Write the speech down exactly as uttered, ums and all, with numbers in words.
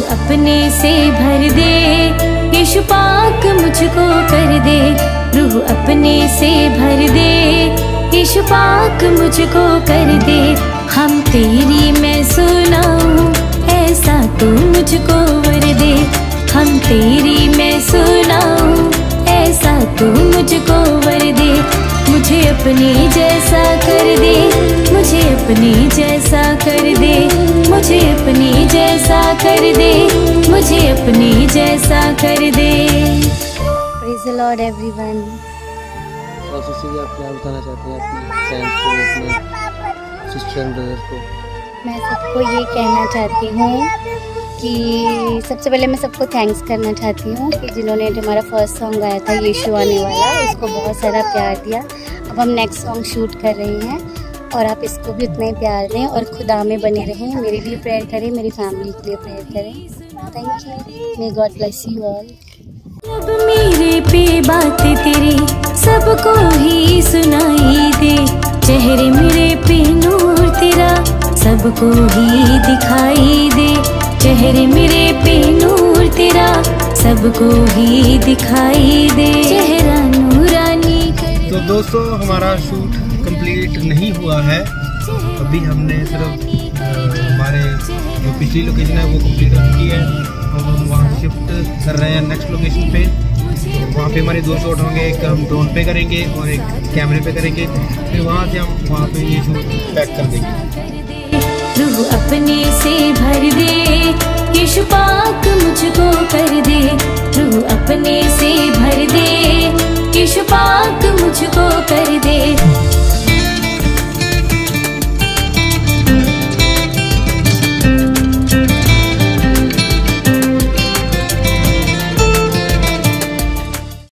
तू अपने से भर दे, यीशु पाक मुझको कर दे। रूह अपने से भर दे, यीशु पाक मुझको कर दे। हम तेरी मैं सुनाऊं ऐसा तू मुझको वर दे। हम तेरी मैं सुनाऊं ऐसा तू मुझको वर दे। मुझे अपने जैसा कर दे, मुझे अपने जैसा कर दे, मुझे अपने जैसा कर दे, मुझे अपने जैसा कर दे। Praise the Lord everyone. और सुशी जी, आप क्या बताना चाहते हैं अपने फ्रेंड्स को, अपने सिस्टर ब्रदर्स को? मैं सबको ये कहना चाहती हूँ कि सबसे पहले मैं सबको थैंक्स करना चाहती हूँ कि जिन्होंने हमारा फर्स्ट सॉन्ग गाया था यीशु आने वाला, उसको बहुत सारा प्यार दिया। अब हम नेक्स्ट सॉन्ग शूट कर रहे हैं और आप इसको भी उतना ही प्यार दें और खुदा में बने रहें। मेरे लिए प्रेयर करें, मेरी फैमिली के लिए प्रेयर करें। Thank you. May God bless you all. सब मेरे पे बातें तेरी सबको ही सुनाई दे, चेहरे मेरे पे नूर तेरा सबको ही दिखाई दे, चेहरे मेरे पे नूर तेरा सबको ही दिखाई दे, चेहरा नूरानी कर। तो दोस्तों, हमारा शूट कंप्लीट नहीं हुआ है अभी। हमने सिर्फ हमारे जो पिछली लोकेशन है वो कंप्लीट कर दी है और हम वहाँ शिफ्ट कर रहे हैं नेक्स्ट लोकेशन पे। वहाँ पे हमारे दो शॉट होंगे, एक हम ड्रोन पे करेंगे और एक कैमरे पे करेंगे, फिर वहाँ से हम वहाँ पे ये शूट पैक कर देंगे। रूह अपने से भर दे,